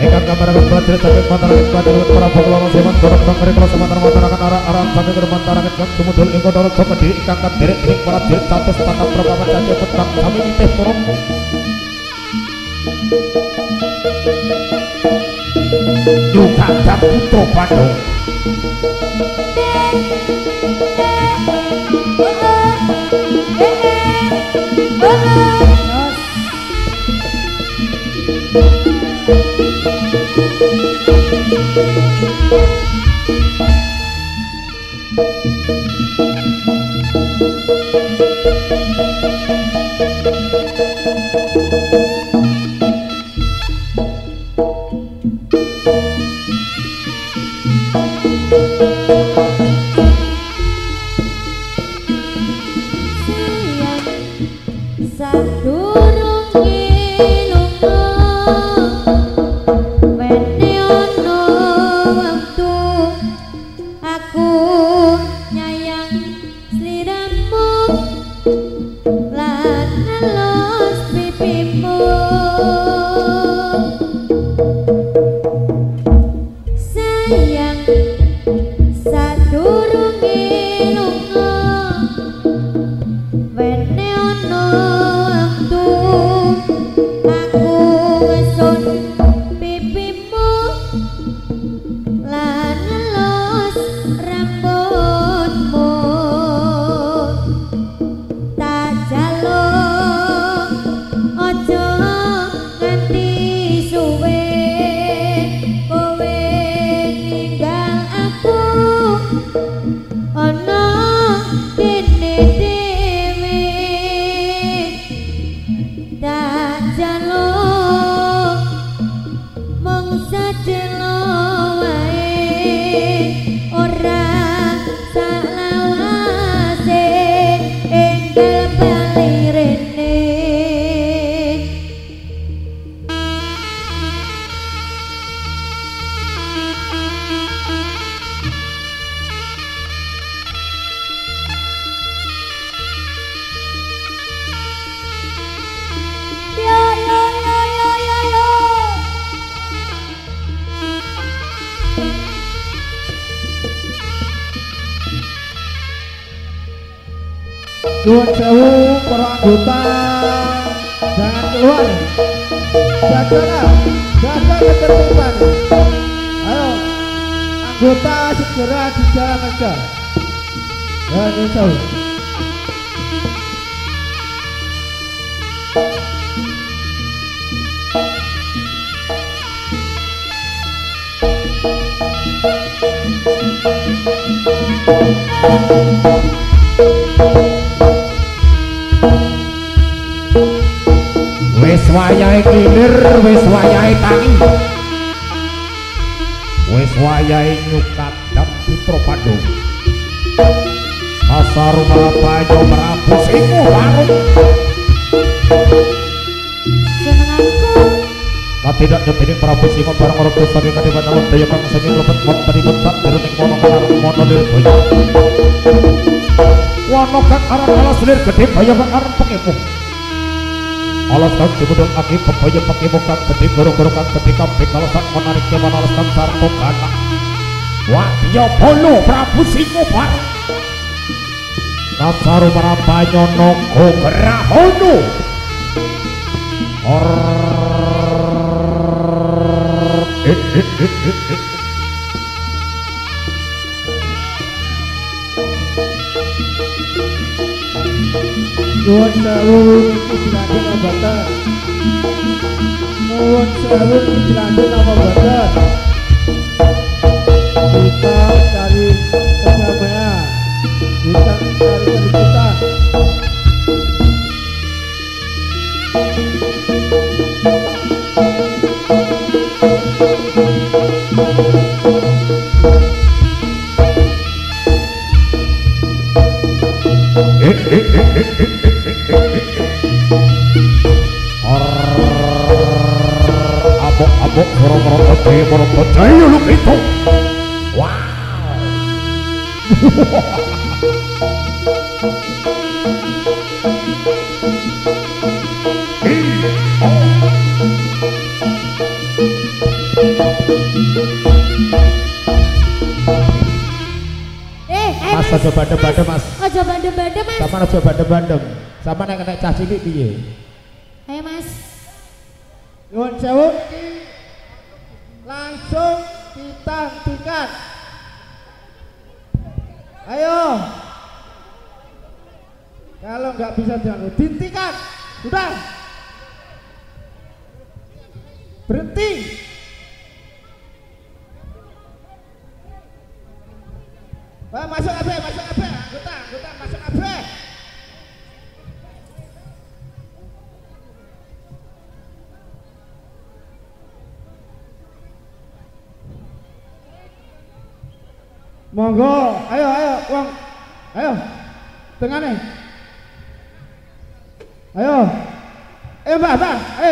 Eka kamera berpelajar sampai matarakat pelajaran para bagelong zaman dorong bang mereka semantar matarakat arah sampai ke matarakat kan tumudul engkau dorong sama diri kakak diri ini para diri status tatap berapa saja petang kami di teh dorong. Juga Kakang Putra Bandung. Jauh para anggota jangan keluar, jaga ketertiban. Ayo anggota segera di jalan aja. Ya jauh. Wis wayahe kilir, wis wayahe tangi, wis wayahe nyukat dan Putra Bandung. Pasar rumah bayo merabus iku warung. Senenganku. Katidak nyetining merabus iku barang orang desa ing kadipan awet daya kang senging lebet wonten ing petak derening kono karo mono lirboyo. Wono kang arep alas lir gedhe bayo kang arep pengepuh. Alasan sebudang aki pepaya pakai bukan ketik gorong-gorongan ketika bekalasan menariknya menalasan sarung anak wakyo polo Prabu Singopar nasaru merabanyo nongko gerahono Nuwun sewu kicilaken napa boten? Nuwun sewu kicilaken napa boten? Kita cari kesamanya, kita cari kita. Amuk Rokokoti Morokodaya look itu. Mas aja badem-badem mas. Aja badem-badem mas. Sama aja badem-badem. Sama nek kena cah cilik piye? Ayo mas. Nyuwun sewu iki langsung ditandingkan. Ayo. Kalau nggak bisa jangan dihentikan. Sudah. Berhenti. Wah, masuk abe, anggota, masuk abe. Monggo, ayo, uang, ayo, tengah nih, ayo, mbak, ayo,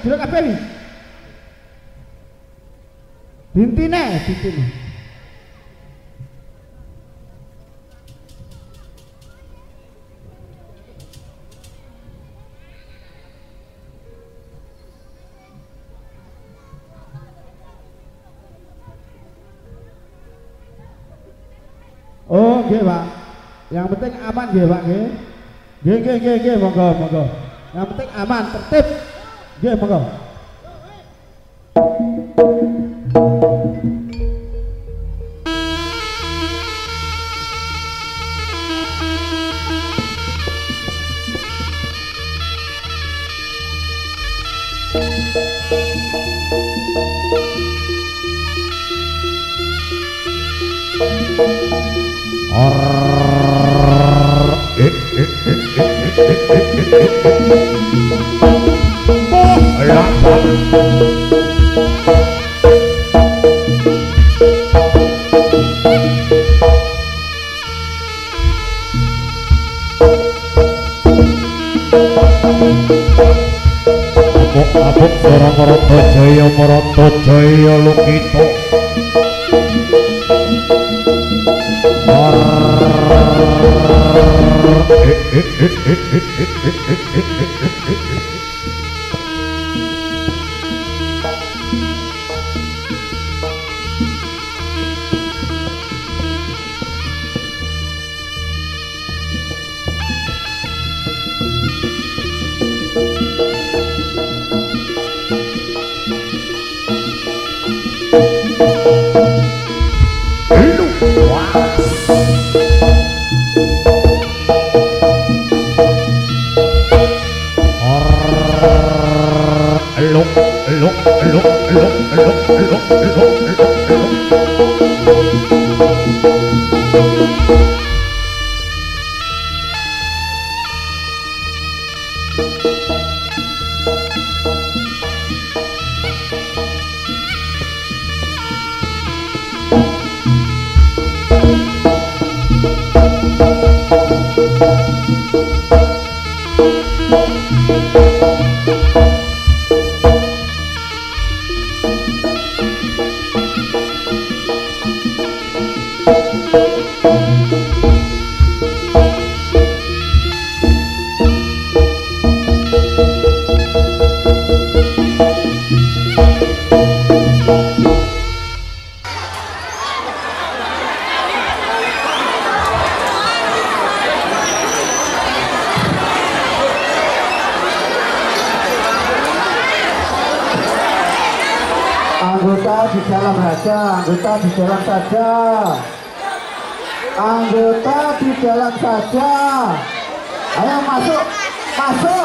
jualan abe nih, binti nih. Oh, nggih, Pak. Yang penting aman nggih, Pak, nggih. Nggih, monggo. Yang penting aman, tertib. Nggih, monggo. Morotojaya Lukito saja. Ayo masuk. Ayo.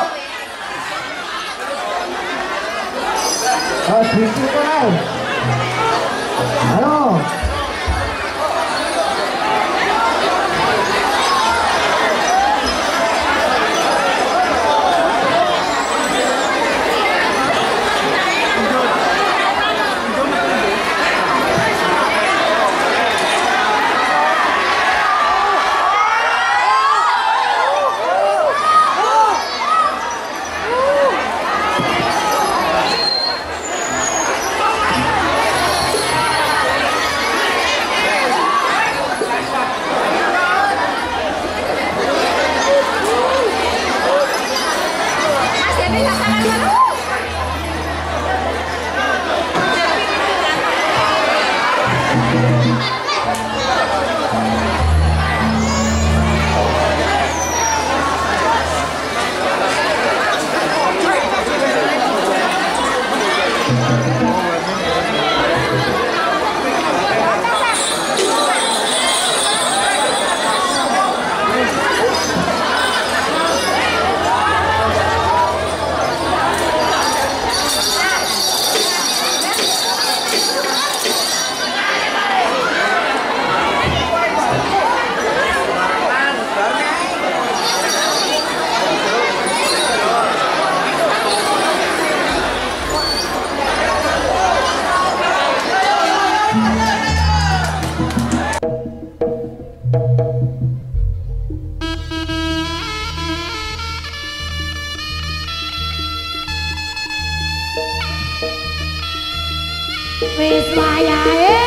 wis wayahe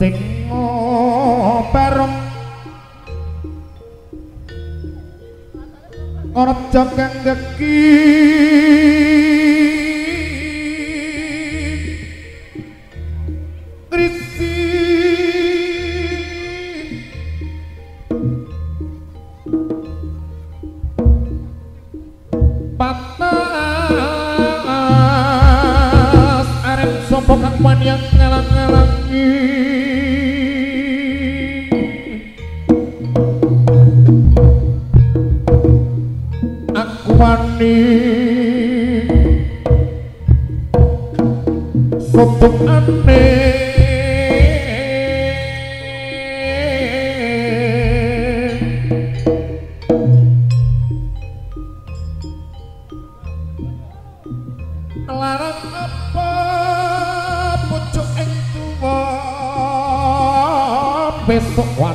sing operem ora jangkang deki yang ngelang-ngelangi aku wani sotok aneh larang apa besok wan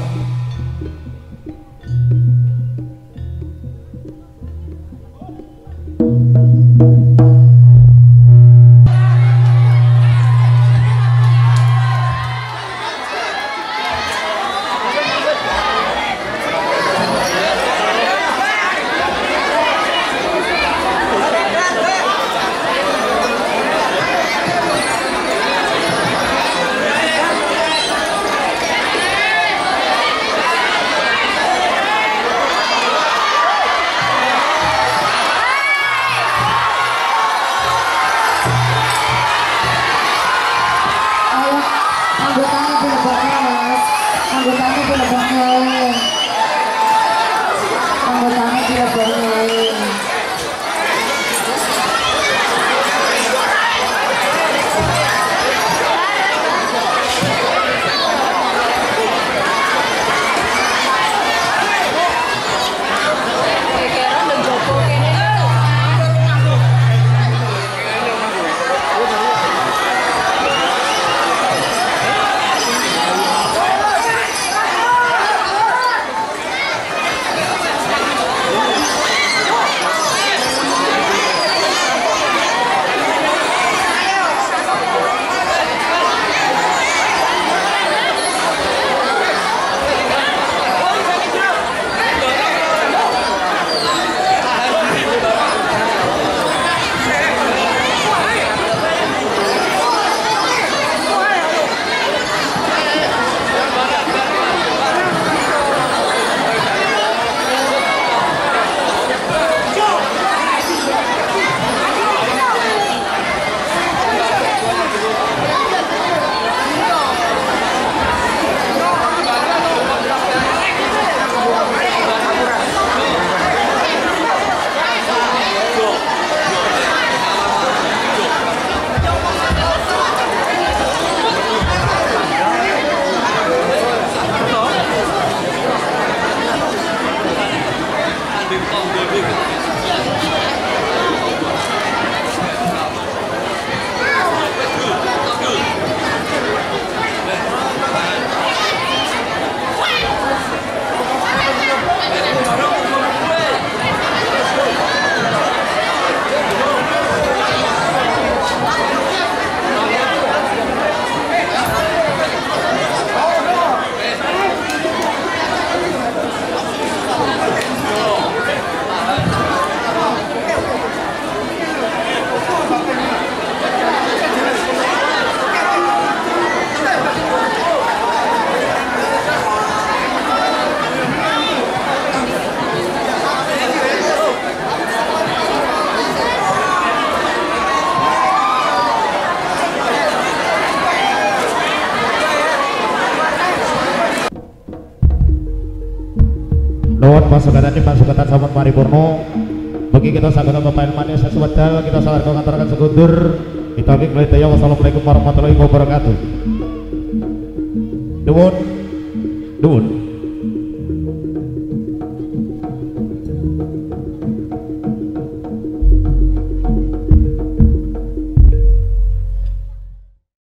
Pasukatan ini pasukatan sahabat paripurno bagi kita sahabat pemain manis sesuatu kita salah kongkatakan sekundur kita ambil kelitaya. Wassalamualaikum warahmatullahi wabarakatuh. Duun duun.